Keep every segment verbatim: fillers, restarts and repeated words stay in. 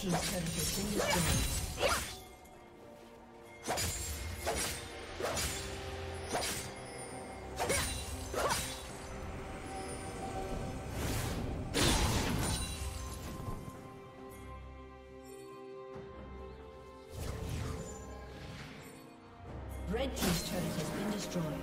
He's trying to get things done.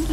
Thank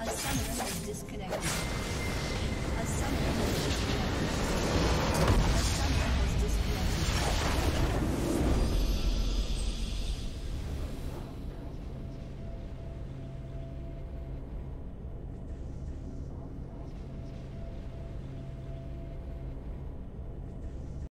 A summoner has disconnected.